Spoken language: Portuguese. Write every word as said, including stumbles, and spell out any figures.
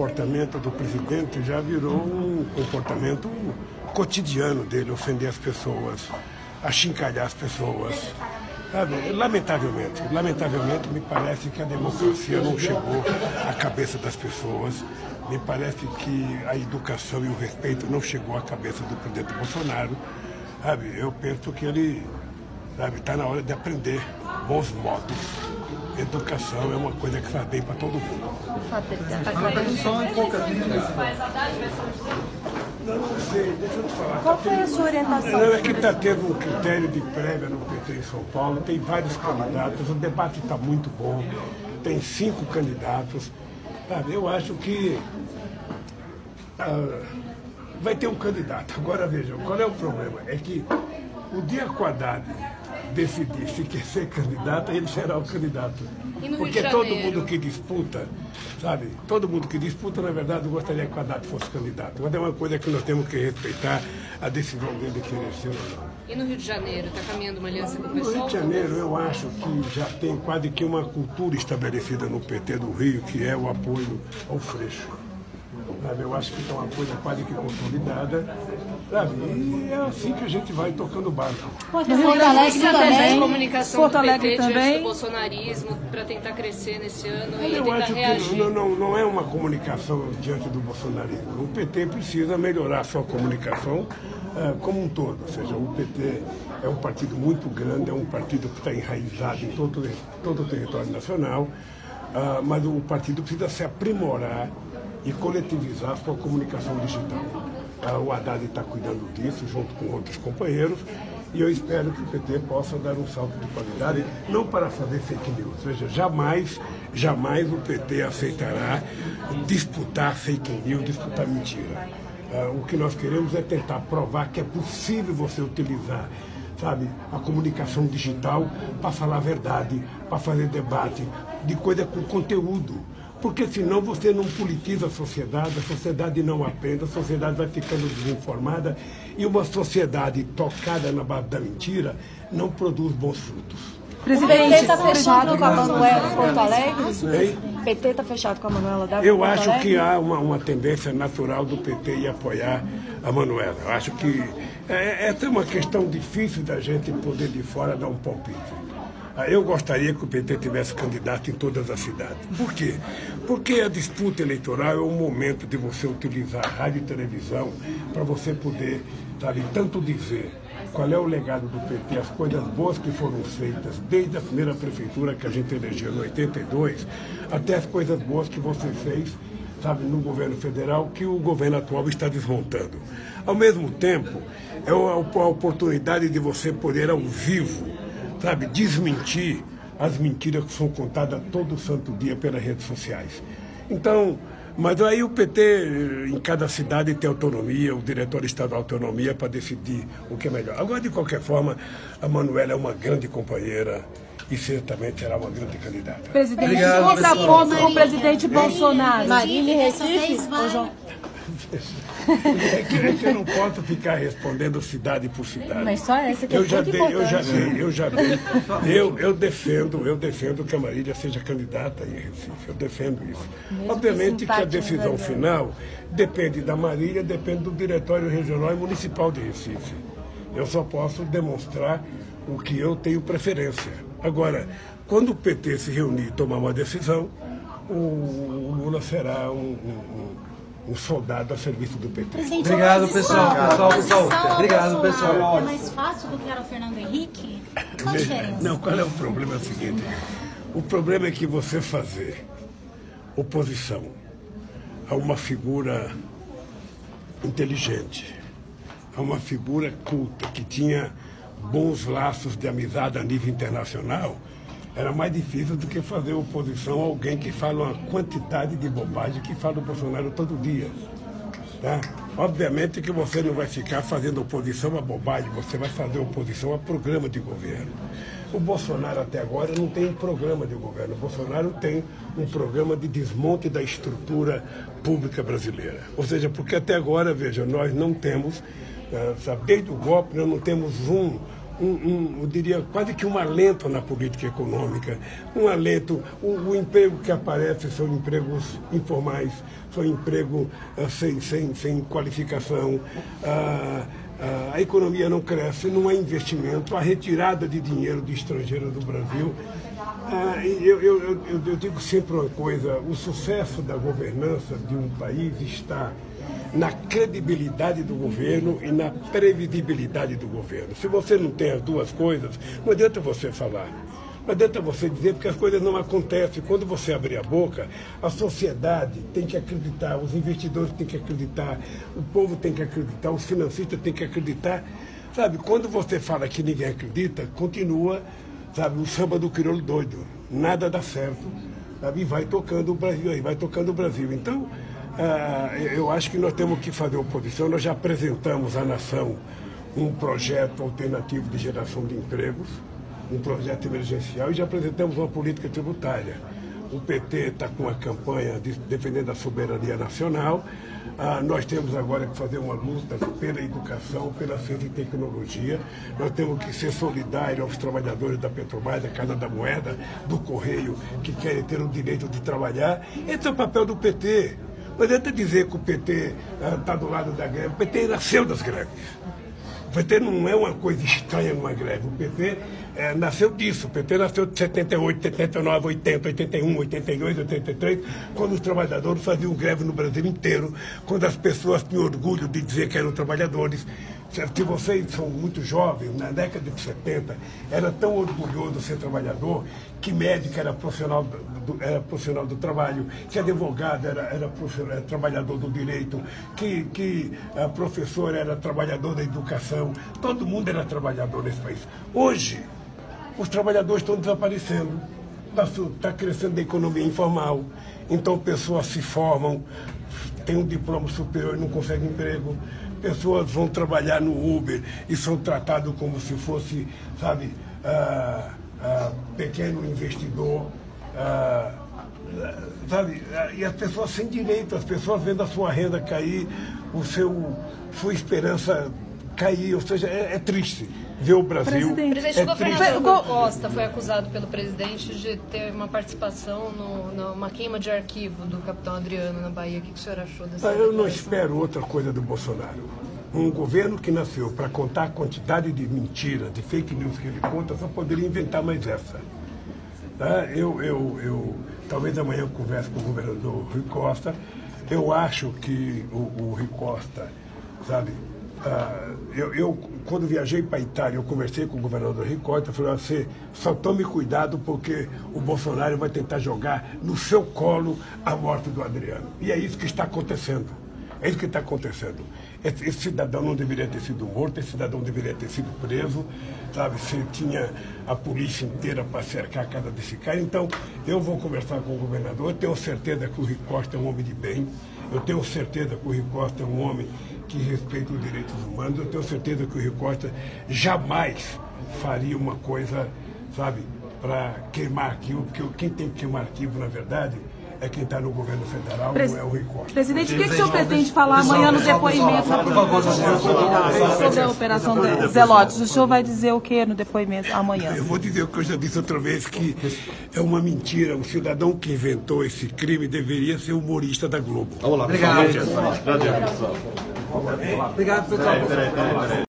O comportamento do presidente já virou um comportamento cotidiano dele, ofender as pessoas, achincalhar as pessoas. Lamentavelmente, lamentavelmente me parece que a democracia não chegou à cabeça das pessoas, me parece que a educação e o respeito não chegou à cabeça do presidente Bolsonaro. Sabe? Eu penso que ele está na hora de aprender bons modos. Educação é uma coisa que faz bem para todo mundo. Não, não sei, deixa eu te falar. Qual foi a sua orientação? Não, é que está tendo um critério de prévia no P T em São Paulo, tem vários candidatos, o debate está muito bom, tem cinco candidatos. Sabe? Eu acho que ah, vai ter um candidato. Agora vejam, qual é o problema? É que o dia que o Haddad decidir se quer ser candidato, ele será o candidato. Porque todo mundo que disputa, sabe, todo mundo que disputa, na verdade, gostaria que o Haddad fosse candidato. Mas é uma coisa que nós temos que respeitar a decisão dele de querer ser ou não. E no Rio de Janeiro, está caminhando uma aliança com o pessoal? No Rio de Janeiro, eu acho que já tem quase que uma cultura estabelecida no P T do Rio, que é o apoio ao Freixo. Eu acho que é uma coisa quase que consolidada, sabe? E é assim que a gente vai tocando o barco. Porto Alegre também, de comunicação Porto Alegre do P T também, do bolsonarismo, para tentar crescer nesse ano eu e eu tentar reagir. Não, não, não é uma comunicação diante do bolsonarismo. O P T precisa melhorar a sua comunicação uh, como um todo. Ou seja, o P T é um partido muito grande, é um partido que está enraizado em todo, todo o território nacional, uh, mas o partido precisa se aprimorar e coletivizar sua comunicação digital. O Haddad está cuidando disso, junto com outros companheiros, e eu espero que o P T possa dar um salto de qualidade, não para fazer fake news. Ou seja, jamais, jamais o P T aceitará disputar fake news, disputar mentira. O que nós queremos é tentar provar que é possível você utilizar, sabe, a comunicação digital para falar a verdade, para fazer debate, de coisa com conteúdo. Porque senão você não politiza a sociedade, a sociedade não aprende, a sociedade vai ficando desinformada e uma sociedade tocada na base da mentira não produz bons frutos. Presidente, o P T está fechado com a Manuela em Porto Alegre? O P T está fechado com a Manuela da Eu acho que há uma, uma tendência natural do P T em apoiar a Manuela. Eu acho que é, é até uma questão difícil da gente poder de fora dar um palpite. Eu gostaria que o P T tivesse candidato em todas as cidades. Por quê? Porque a disputa eleitoral é um momento de você utilizar rádio e televisão para você poder, sabe, tanto dizer qual é o legado do P T, as coisas boas que foram feitas desde a primeira prefeitura que a gente elegeu em oitenta e dois, até as coisas boas que você fez, sabe, no governo federal, que o governo atual está desmontando. Ao mesmo tempo, é a oportunidade de você poder ao vivo, sabe, desmentir as mentiras que são contadas todo santo dia pelas redes sociais. Então, mas aí o P T em cada cidade tem autonomia, o diretor estadual tem autonomia para decidir o que é melhor. Agora, de qualquer forma, a Manuela é uma grande companheira e certamente será uma grande candidata. Presidente, obrigado, contraponto com o presidente Bolsonaro. Marília, Recife, É que, é que eu não posso ficar respondendo cidade por cidade. Mas só essa que eu já dei, eu já dei, eu já dei. Eu, eu defendo, eu defendo que a Marília seja candidata em Recife. Eu defendo isso. Mesmo Obviamente que a decisão final depende da Marília, depende do Diretório Regional e Municipal de Recife. Eu só posso demonstrar o que eu tenho preferência. Agora, quando o P T se reunir e tomar uma decisão, o Lula será um... um um soldado a serviço do P T. Presidente, obrigado, pessoal. pessoal, pessoal, pessoal. Obrigado, pessoal. É mais fácil do que era o Fernando Henrique? Qual a diferença? Não, qual é o problema? É o seguinte: o problema é que você fazer oposição a uma figura inteligente, a uma figura culta, que tinha bons laços de amizade a nível internacional, era mais difícil do que fazer oposição a alguém que fala uma quantidade de bobagem que fala o Bolsonaro todo dia. Tá? Obviamente que você não vai ficar fazendo oposição a bobagem, você vai fazer oposição a programa de governo. O Bolsonaro até agora não tem um programa de governo. O Bolsonaro tem um programa de desmonte da estrutura pública brasileira. Ou seja, porque até agora, veja, nós não temos, desde o golpe, nós não temos um um, um, eu diria, quase que um alento na política econômica, um alento, o, o emprego que aparece são empregos informais, são emprego uh, sem, sem, sem qualificação, uh, uh, a economia não cresce, não há investimento, a retirada de dinheiro de estrangeiro do Brasil. Ah, eu, eu, eu, eu digo sempre uma coisa, o sucesso da governança de um país está na credibilidade do governo e na previsibilidade do governo. Se você não tem as duas coisas, não adianta você falar, não adianta você dizer, porque as coisas não acontecem. Quando você abrir a boca, a sociedade tem que acreditar, os investidores têm que acreditar, o povo tem que acreditar, os financistas têm que acreditar. Sabe, quando você fala que ninguém acredita, continua... Sabe, o samba do crioulo doido, nada dá certo, sabe, e vai tocando o Brasil aí, vai tocando o Brasil. Então, ah, eu acho que nós temos que fazer oposição. Nós já apresentamos à nação um projeto alternativo de geração de empregos, um projeto emergencial, e já apresentamos uma política tributária. O P T está com a campanha de, defendendo a soberania nacional. Ah, nós temos agora que fazer uma luta pela educação, pela ciência e tecnologia. Nós temos que ser solidários aos trabalhadores da Petrobras, da Casa da Moeda, do Correio, que querem ter o direito de trabalhar. Esse é o papel do P T. Não adianta dizer que o P T está ah, do lado da greve. O P T nasceu das greves. O P T não é uma coisa estranha numa greve. O P T é, nasceu disso. O P T nasceu de setenta e oito, setenta e nove, oitenta, oitenta e um, oitenta e dois, oitenta e três, quando os trabalhadores faziam greve no Brasil inteiro, quando as pessoas tinham orgulho de dizer que eram trabalhadores. Se vocês são muito jovens, na década de setenta, era tão orgulhoso ser trabalhador que médico era profissional do, era profissional do trabalho, que advogado era, era, era trabalhador do direito, que, que a professor era trabalhador da educação. Todo mundo era trabalhador nesse país. Hoje, os trabalhadores estão desaparecendo. Está crescendo a economia informal. Então, pessoas se formam, têm um diploma superior e não conseguem emprego. Pessoas vão trabalhar no Uber e são tratados como se fosse, sabe, ah, ah, pequeno investidor, ah, sabe, e as pessoas sem direito, as pessoas vendo a sua renda cair, o seu, sua esperança cair, ou seja, é, é triste ver o Brasil... Presidente. É presidente, o governador Costa foi acusado pelo presidente de ter uma participação no, numa queima de arquivo do capitão Adriano na Bahia. O que o senhor achou dessa ah, Eu não espero outra coisa do Bolsonaro. Um governo que nasceu para contar a quantidade de mentiras, de fake news que ele conta, só poderia inventar mais essa. Ah, eu, eu, eu, talvez amanhã eu converse com o governador Rui Costa. Eu acho que o, o Rui Costa, sabe... Ah, eu, eu, quando viajei para a Itália, eu conversei com o governador Rui Costa, falei, você só tome cuidado porque o Bolsonaro vai tentar jogar no seu colo a morte do Adriano. E é isso que está acontecendo. É isso que está acontecendo. Esse, esse cidadão não deveria ter sido morto, esse cidadão deveria ter sido preso, sabe? Você tinha a polícia inteira para cercar a casa desse cara. Então, eu vou conversar com o governador. Eu tenho certeza que o Rui Costa é um homem de bem. Eu tenho certeza que o Rui Costa é um homem que respeita os direitos humanos. Eu tenho certeza que o Rui Costa jamais faria uma coisa, sabe, para queimar arquivo, porque quem tem que queimar arquivo, na verdade, é quem está no governo federal, Pres... não é o Rui Costa. Presidente, o que, que o senhor pretende falar amanhã no depoimento sobre a operação Zelotes? O senhor vai dizer o que no depoimento amanhã? Eu vou dizer o que eu já disse outra vez, que é uma mentira. O cidadão que inventou esse crime deveria ser humorista da Globo. Olá, obrigado. Obrigado, pessoal.